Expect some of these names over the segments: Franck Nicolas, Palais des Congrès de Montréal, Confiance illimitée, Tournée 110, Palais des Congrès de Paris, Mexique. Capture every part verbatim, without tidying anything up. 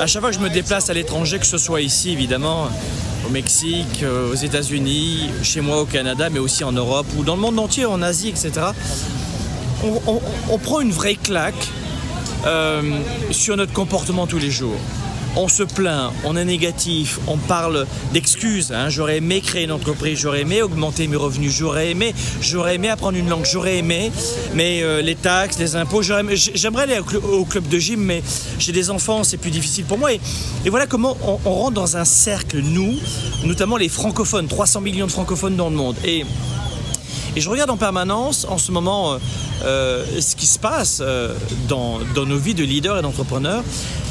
à chaque fois que je me déplace à l'étranger, que ce soit ici évidemment, au Mexique, aux États-Unis, chez moi au Canada, mais aussi en Europe ou dans le monde entier, en Asie, et cetera, on, on, on prend une vraie claque euh, sur notre comportement tous les jours. On se plaint, on est négatif, on parle d'excuses. Hein. J'aurais aimé créer une entreprise, j'aurais aimé augmenter mes revenus, j'aurais aimé, j'aurais aimé apprendre une langue, j'aurais aimé, mais euh, les taxes, les impôts, j'aimerais aller au club de gym, mais j'ai des enfants, c'est plus difficile pour moi. Et, et voilà comment on, on rentre dans un cercle, nous, notamment les francophones, trois cents millions de francophones dans le monde. Et, et je regarde en permanence, en ce moment, euh, euh, ce qui se passe euh, dans, dans nos vies de leaders et d'entrepreneurs.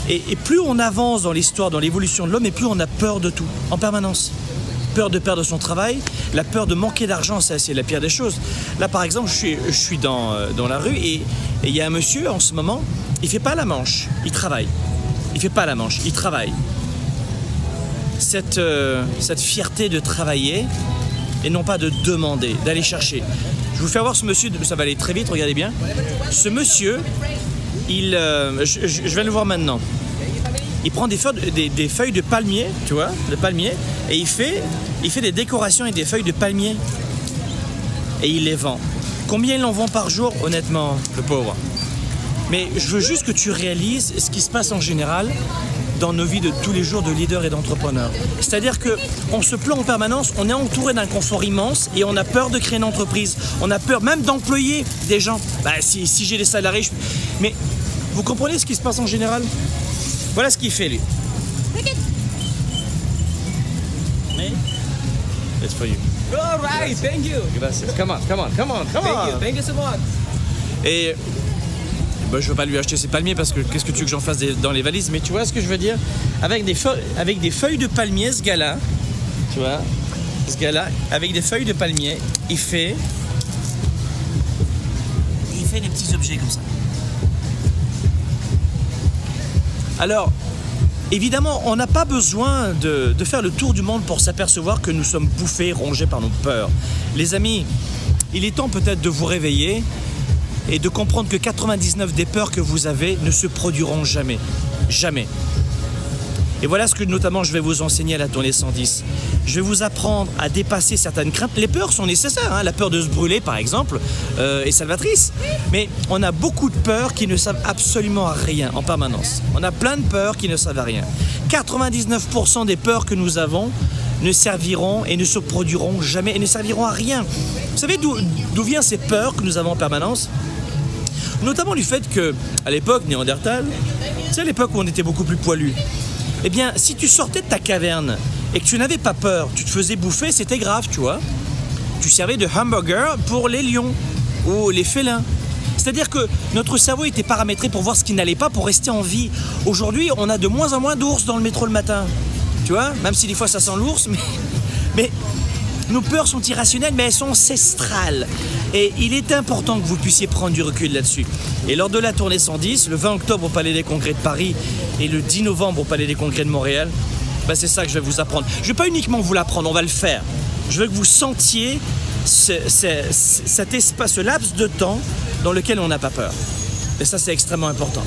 Et, et plus on avance dans l'histoire, dans l'évolution de l'homme, et plus on a peur de tout, en permanence. Peur de perdre son travail, la peur de manquer d'argent, ça c'est la pire des choses. Là par exemple, je suis, je suis dans, dans la rue et il y a un monsieur en ce moment, il ne fait pas la manche, il travaille. Il ne fait pas la manche, il travaille. Cette, euh, cette fierté de travailler et non pas de demander, d'aller chercher. Je vous fais voir ce monsieur, ça va aller très vite, regardez bien. Ce monsieur... Il, euh, je, je vais le voir maintenant. Il prend des feuilles, des, des feuilles de palmier, tu vois, de palmier, et il fait, il fait des décorations avec des feuilles de palmier. Et il les vend. Combien il en vend par jour, honnêtement, le pauvre? Mais je veux juste que tu réalises ce qui se passe en général dans nos vies de tous les jours de leaders et d'entrepreneurs. C'est-à-dire qu'on se plaint en permanence, on est entouré d'un confort immense et on a peur de créer une entreprise. On a peur même d'employer des gens. Bah, si si j'ai des salariés, je... mais vous comprenez ce qui se passe en général? Voilà ce qu'il fait, lui. Hey, it's for you. All right, thank you. Gracias. Come on, come on, come on, come on. Thank you, thank you so much. Et ben, je ne veux pas lui acheter ses palmiers parce que qu'est-ce que tu veux que j'en fasse des, dans les valises? Mais tu vois ce que je veux dire? Avec des, avec des feuilles de palmier, ce gars-là, tu vois, ce gars-là, avec des feuilles de palmier, il fait... Il fait des petits objets comme ça. Alors, évidemment, on n'a pas besoin de, de faire le tour du monde pour s'apercevoir que nous sommes bouffés, rongés par nos peurs. Les amis, il est temps peut-être de vous réveiller et de comprendre que quatre-vingt-dix-neuf des peurs que vous avez ne se produiront jamais. Jamais. Et voilà ce que notamment je vais vous enseigner à la Tournée cent dix. Je vais vous apprendre à dépasser certaines craintes. Les peurs sont nécessaires, hein. La peur de se brûler par exemple euh, est salvatrice. Mais on a beaucoup de peurs qui ne savent absolument à rien en permanence. On a plein de peurs qui ne savent à rien. quatre-vingt-dix-neuf pour cent des peurs que nous avons ne serviront et ne se produiront jamais et ne serviront à rien. Vous savez d'où viennent ces peurs que nous avons en permanence? Notamment du fait que, à l'époque Néandertal, c'est à l'époque où on était beaucoup plus poilu. Eh bien, si tu sortais de ta caverne et que tu n'avais pas peur, tu te faisais bouffer, c'était grave, tu vois. Tu servais de hamburger pour les lions ou les félins. C'est-à-dire que notre cerveau était paramétré pour voir ce qui n'allait pas, pour rester en vie. Aujourd'hui, on a de moins en moins d'ours dans le métro le matin, tu vois. Même si des fois ça sent l'ours, mais... mais nos peurs sont irrationnelles, mais elles sont ancestrales. Et il est important que vous puissiez prendre du recul là-dessus. Et lors de la Tournée cent dix, le vingt octobre au Palais des Congrès de Paris et le dix novembre au Palais des Congrès de Montréal, ben c'est ça que je vais vous apprendre. Je ne vais pas uniquement vous l'apprendre, on va le faire. Je veux que vous sentiez ce, ce, cet espace, ce laps de temps dans lequel on n'a pas peur. Et ça, c'est extrêmement important.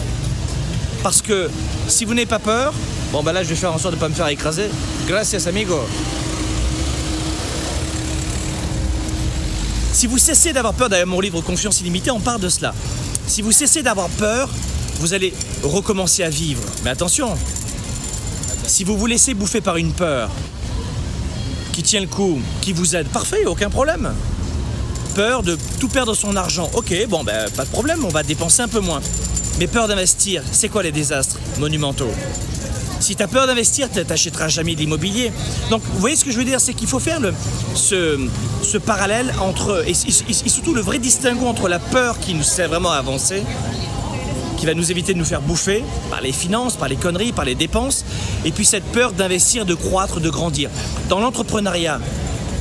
Parce que si vous n'avez pas peur, bon ben là, je vais faire en sorte de ne pas me faire écraser. Gracias, amigo. Si vous cessez d'avoir peur, d'ailleurs mon livre Confiance illimitée, on parle de cela. Si vous cessez d'avoir peur, vous allez recommencer à vivre. Mais attention, si vous vous laissez bouffer par une peur qui tient le coup, qui vous aide, parfait, aucun problème. Peur de tout perdre son argent, ok, bon ben pas de problème, on va dépenser un peu moins. Mais peur d'investir, c'est quoi les désastres monumentaux? Si tu as peur d'investir, tu n'achèteras jamais d'immobilier. Donc, vous voyez ce que je veux dire, c'est qu'il faut faire le, ce, ce parallèle entre, et, et, et surtout le vrai distinguo entre la peur qui nous sert vraiment à avancer, qui va nous éviter de nous faire bouffer par les finances, par les conneries, par les dépenses, et puis cette peur d'investir, de croître, de grandir. Dans l'entrepreneuriat,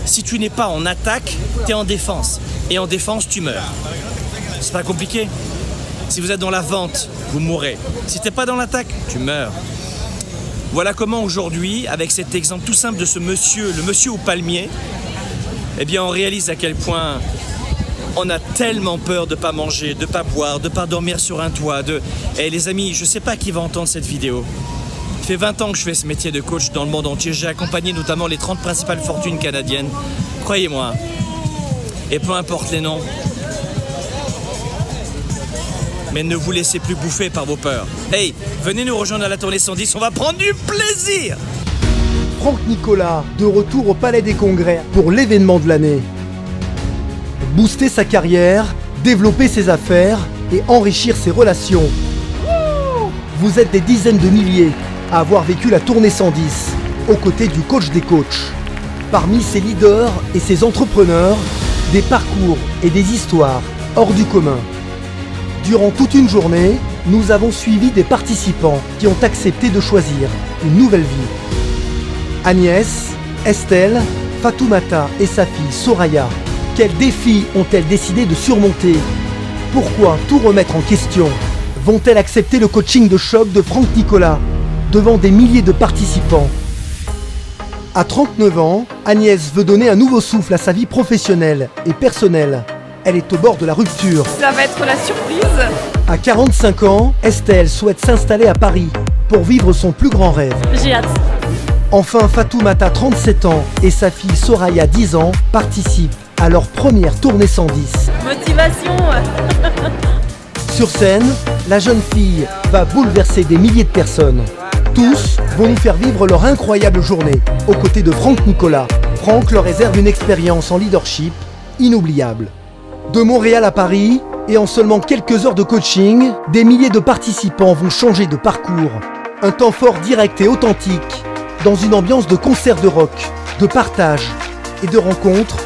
si tu n'es pas en attaque, tu es en défense. Et en défense, tu meurs. C'est pas compliqué. Si vous êtes dans la vente, vous mourrez. Si tu n'es pas dans l'attaque, tu meurs. Voilà comment aujourd'hui, avec cet exemple tout simple de ce monsieur, le monsieur au palmier, eh bien on réalise à quel point on a tellement peur de ne pas manger, de ne pas boire, de ne pas dormir sur un toit. De... Et les amis, je ne sais pas qui va entendre cette vidéo, Il fait vingt ans que je fais ce métier de coach dans le monde entier. J'ai accompagné notamment les trente principales fortunes canadiennes. Croyez-moi. Et peu importe les noms. Mais ne vous laissez plus bouffer par vos peurs. Hey, venez nous rejoindre à la Tournée cent dix, on va prendre du plaisir! Franck Nicolas, de retour au Palais des Congrès pour l'événement de l'année. Booster sa carrière, développer ses affaires et enrichir ses relations. Vous êtes des dizaines de milliers à avoir vécu la Tournée cent dix, aux côtés du coach des coachs. Parmi ses leaders et ses entrepreneurs, des parcours et des histoires hors du commun. Durant toute une journée, nous avons suivi des participants qui ont accepté de choisir une nouvelle vie. Agnès, Estelle, Fatoumata et sa fille Soraya, quels défis ont-elles décidé de surmonter? Pourquoi tout remettre en question? Vont-elles accepter le coaching de choc de Franck Nicolas devant des milliers de participants? À trente-neuf ans, Agnès veut donner un nouveau souffle à sa vie professionnelle et personnelle. Elle est au bord de la rupture. Ça va être la surprise. À quarante-cinq ans, Estelle souhaite s'installer à Paris pour vivre son plus grand rêve. J'ai hâte. Enfin, Fatoumata, trente-sept ans, et sa fille Soraya, dix ans, participent à leur première Tournée cent dix. Motivation. Sur scène, la jeune fille va bouleverser des milliers de personnes. Tous vont nous faire vivre leur incroyable journée aux côtés de Franck Nicolas. Franck leur réserve une expérience en leadership inoubliable. De Montréal à Paris, et en seulement quelques heures de coaching, des milliers de participants vont changer de parcours. Un temps fort direct et authentique, dans une ambiance de concert de rock, de partage et de rencontres,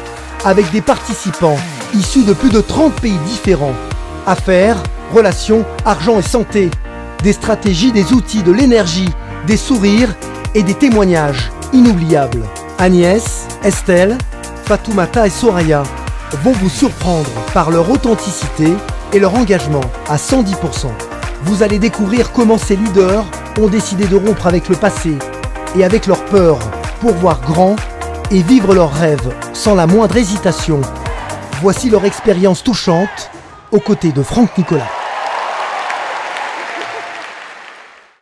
avec des participants issus de plus de trente pays différents. Affaires, relations, argent et santé, des stratégies, des outils, de l'énergie, des sourires et des témoignages inoubliables. Agnès, Estelle, Fatoumata et Soraya vont vous surprendre par leur authenticité et leur engagement à cent dix pour cent. Vous allez découvrir comment ces leaders ont décidé de rompre avec le passé et avec leurs peurs pour voir grand et vivre leurs rêves sans la moindre hésitation. Voici leur expérience touchante aux côtés de Franck Nicolas.